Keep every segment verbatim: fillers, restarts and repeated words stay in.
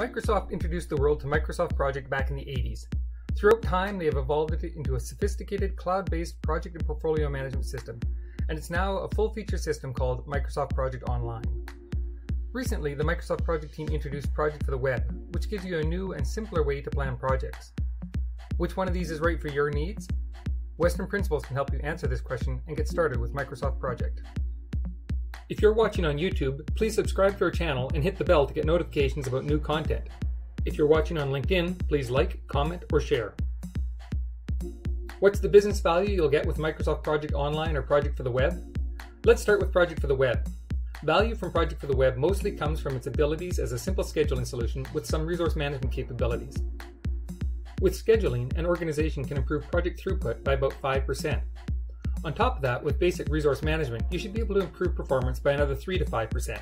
Microsoft introduced the world to Microsoft Project back in the eighties. Throughout time, they have evolved it into a sophisticated cloud-based project and portfolio management system, and it's now a full-feature system called Microsoft Project Online. Recently, the Microsoft Project team introduced Project for the Web, which gives you a new and simpler way to plan projects. Which one of these is right for your needs? Western Principles can help you answer this question and get started with Microsoft Project. If you're watching on YouTube, please subscribe to our channel and hit the bell to get notifications about new content. If you're watching on LinkedIn, please like, comment, or share. What's the business value you'll get with Microsoft Project Online or Project for the Web? Let's start with Project for the Web. Value from Project for the Web mostly comes from its abilities as a simple scheduling solution with some resource management capabilities. With scheduling, an organization can improve project throughput by about five percent. On top of that, with basic resource management, you should be able to improve performance by another three to five percent.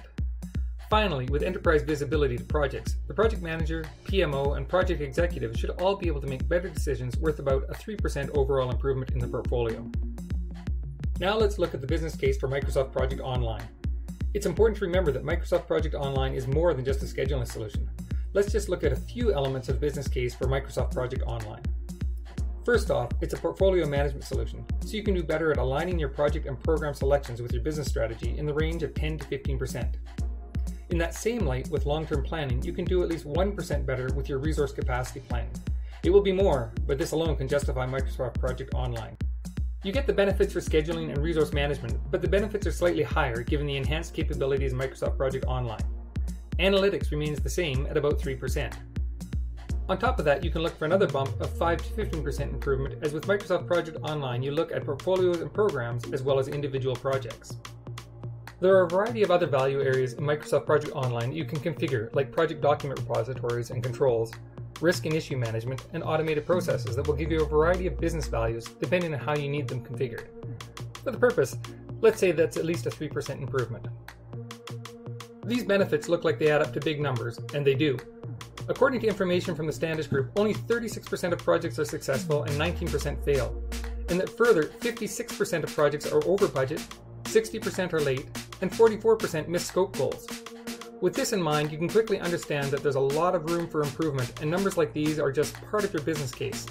Finally, with enterprise visibility to projects, the project manager, P M O, and project executive should all be able to make better decisions worth about a three percent overall improvement in the portfolio. Now let's look at the business case for Microsoft Project Online. It's important to remember that Microsoft Project Online is more than just a scheduling solution. Let's just look at a few elements of the business case for Microsoft Project Online. First off, it's a portfolio management solution, so you can do better at aligning your project and program selections with your business strategy in the range of ten to fifteen percent. In that same light, with long-term planning, you can do at least one percent better with your resource capacity planning. It will be more, but this alone can justify Microsoft Project Online. You get the benefits for scheduling and resource management, but the benefits are slightly higher given the enhanced capabilities of Microsoft Project Online. Analytics remains the same at about three percent. On top of that, you can look for another bump of five to fifteen percent improvement, as with Microsoft Project Online, you look at portfolios and programs as well as individual projects. There are a variety of other value areas in Microsoft Project Online that you can configure, like project document repositories and controls, risk and issue management, and automated processes that will give you a variety of business values depending on how you need them configured. For the purpose, let's say that's at least a three percent improvement. These benefits look like they add up to big numbers, and they do. According to information from the Standish Group, only thirty-six percent of projects are successful and nineteen percent fail, and that further, fifty-six percent of projects are over budget, sixty percent are late, and forty-four percent miss scope goals. With this in mind, you can quickly understand that there's a lot of room for improvement, and numbers like these are just part of your business case.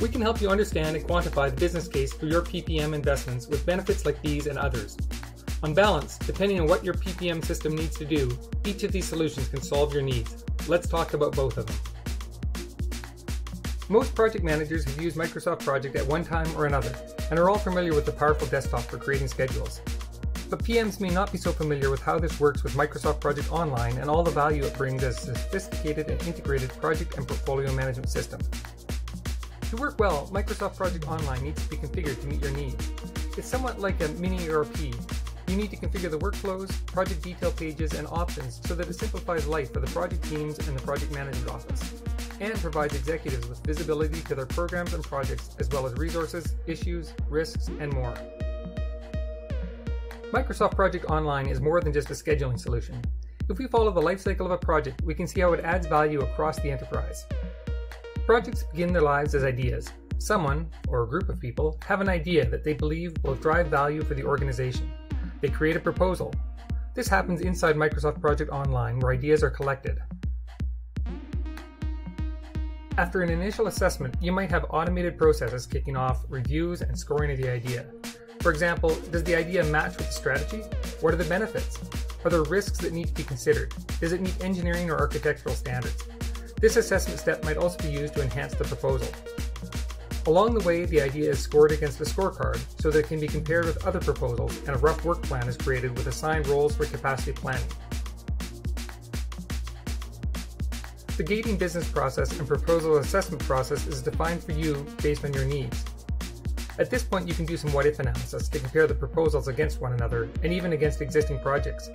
We can help you understand and quantify the business case for your P P M investments with benefits like these and others. On balance, depending on what your P P M system needs to do, each of these solutions can solve your needs. Let's talk about both of them. Most project managers have used Microsoft Project at one time or another, and are all familiar with the powerful desktop for creating schedules. But P Ms may not be so familiar with how this works with Microsoft Project Online and all the value it brings as a sophisticated and integrated project and portfolio management system. To work well, Microsoft Project Online needs to be configured to meet your needs. It's somewhat like a mini E R P. You need to configure the workflows, project detail pages, and options so that it simplifies life for the project teams and the project management office, and provides executives with visibility to their programs and projects, as well as resources, issues, risks, and more. Microsoft Project Online is more than just a scheduling solution. If we follow the lifecycle of a project, we can see how it adds value across the enterprise. Projects begin their lives as ideas. Someone, or a group of people, have an idea that they believe will drive value for the organization. They create a proposal. This happens inside Microsoft Project Online, where ideas are collected. After an initial assessment, you might have automated processes kicking off reviews and scoring of the idea. For example, does the idea match with the strategy? What are the benefits? Are there risks that need to be considered? Does it meet engineering or architectural standards? This assessment step might also be used to enhance the proposal. Along the way, the idea is scored against a scorecard so that it can be compared with other proposals, and a rough work plan is created with assigned roles for capacity planning. The gating business process and proposal assessment process is defined for you based on your needs. At this point, you can do some what-if analysis to compare the proposals against one another and even against existing projects.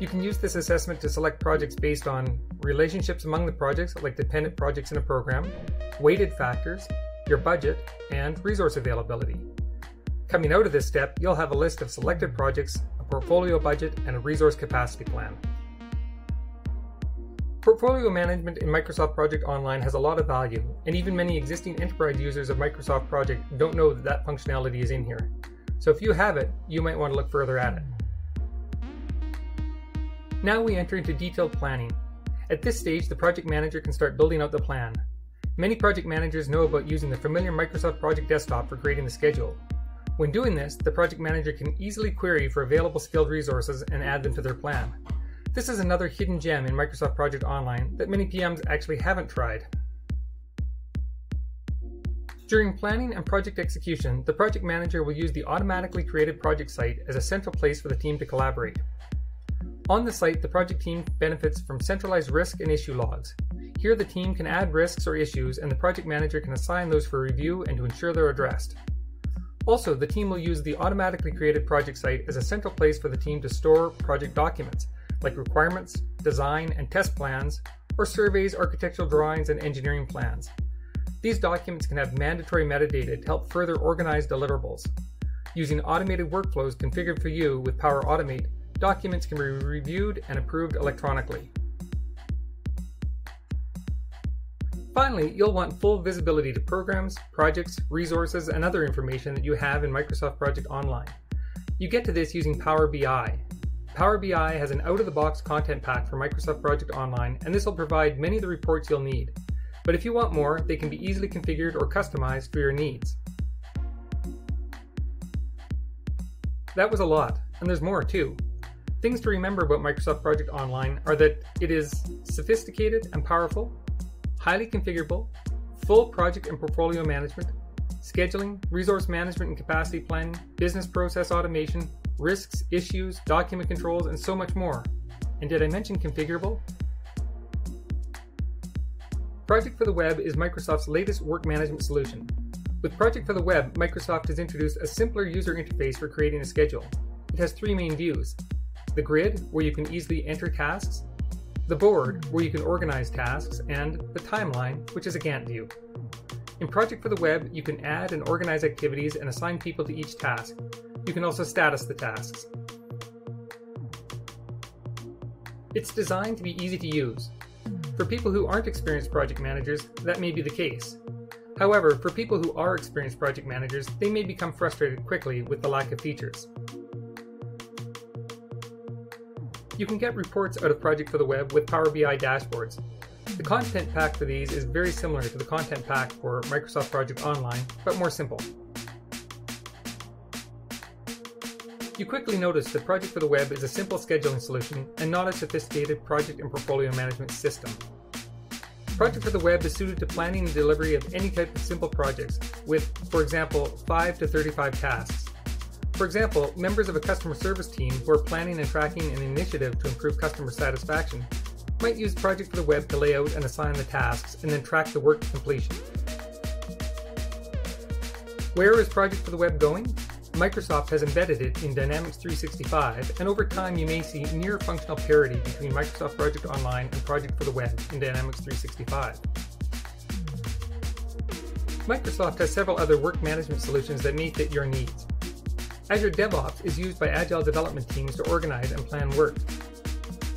You can use this assessment to select projects based on relationships among the projects, like dependent projects in a program, weighted factors, your budget, and resource availability. Coming out of this step, you'll have a list of selected projects, a portfolio budget, and a resource capacity plan. Portfolio management in Microsoft Project Online has a lot of value, and even many existing enterprise users of Microsoft Project don't know that that functionality is in here. So if you have it, you might want to look further at it. Now we enter into detailed planning. At this stage, the project manager can start building out the plan. Many project managers know about using the familiar Microsoft Project Desktop for creating the schedule. When doing this, the project manager can easily query for available skilled resources and add them to their plan. This is another hidden gem in Microsoft Project Online that many P Ms actually haven't tried. During planning and project execution, the project manager will use the automatically created project site as a central place for the team to collaborate. On the site, the project team benefits from centralized risk and issue logs. Here the team can add risks or issues and the project manager can assign those for review and to ensure they're addressed. Also, the team will use the automatically created project site as a central place for the team to store project documents, like requirements, design and test plans, or surveys, architectural drawings, and engineering plans. These documents can have mandatory metadata to help further organize deliverables. Using automated workflows configured for you with Power Automate, documents can be reviewed and approved electronically. Finally, you'll want full visibility to programs, projects, resources, and other information that you have in Microsoft Project Online. You get to this using Power B I. Power B I has an out-of-the-box content pack for Microsoft Project Online, and this will provide many of the reports you'll need. But if you want more, they can be easily configured or customized for your needs. That was a lot, and there's more too. Things to remember about Microsoft Project Online are that it is sophisticated and powerful, highly configurable, full project and portfolio management, scheduling, resource management and capacity planning, business process automation, risks, issues, document controls, and so much more. And did I mention configurable? Project for the Web is Microsoft's latest work management solution. With Project for the Web, Microsoft has introduced a simpler user interface for creating a schedule. It has three main views: the grid, where you can easily enter tasks, the board, where you can organize tasks, and the timeline, which is a Gantt view. In Project for the Web, you can add and organize activities and assign people to each task. You can also status the tasks. It's designed to be easy to use. For people who aren't experienced project managers, that may be the case. However, for people who are experienced project managers, they may become frustrated quickly with the lack of features. You can get reports out of Project for the Web with Power B I dashboards. The content pack for these is very similar to the content pack for Microsoft Project Online, but more simple. You quickly notice that Project for the Web is a simple scheduling solution and not a sophisticated project and portfolio management system. Project for the Web is suited to planning and delivery of any type of simple projects with, for example, five to thirty-five tasks. For example, members of a customer service team who are planning and tracking an initiative to improve customer satisfaction might use Project for the Web to lay out and assign the tasks and then track the work to completion. Where is Project for the Web going? Microsoft has embedded it in Dynamics three sixty-five, and over time you may see near functional parity between Microsoft Project Online and Project for the Web in Dynamics three sixty-five. Microsoft has several other work management solutions that may fit your needs. Azure DevOps is used by agile development teams to organize and plan work.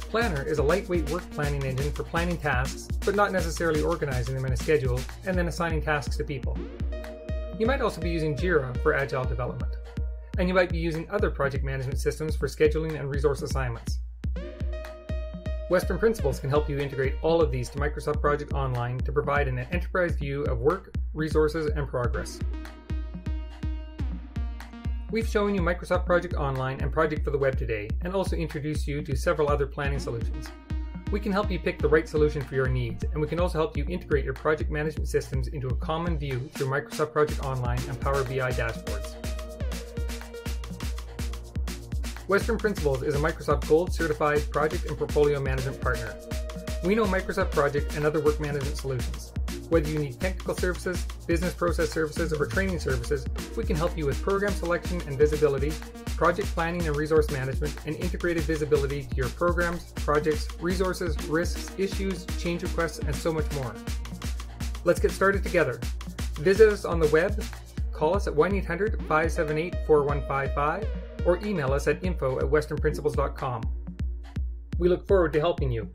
Planner is a lightweight work planning engine for planning tasks, but not necessarily organizing them in a schedule and then assigning tasks to people. You might also be using Jira for agile development. And you might be using other project management systems for scheduling and resource assignments. Western Principles can help you integrate all of these to Microsoft Project Online to provide an enterprise view of work, resources, and progress. We've shown you Microsoft Project Online and Project for the Web today, and also introduced you to several other planning solutions. We can help you pick the right solution for your needs, and we can also help you integrate your project management systems into a common view through Microsoft Project Online and Power B I dashboards. Western Principles is a Microsoft Gold certified project and portfolio management partner. We know Microsoft Project and other work management solutions. Whether you need technical services, business process services, or training services, we can help you with program selection and visibility, project planning and resource management, and integrated visibility to your programs, projects, resources, risks, issues, change requests, and so much more. Let's get started together. Visit us on the web, call us at one eight hundred, five seven eight, four one five five, or email us at info at western principles dot com. We look forward to helping you.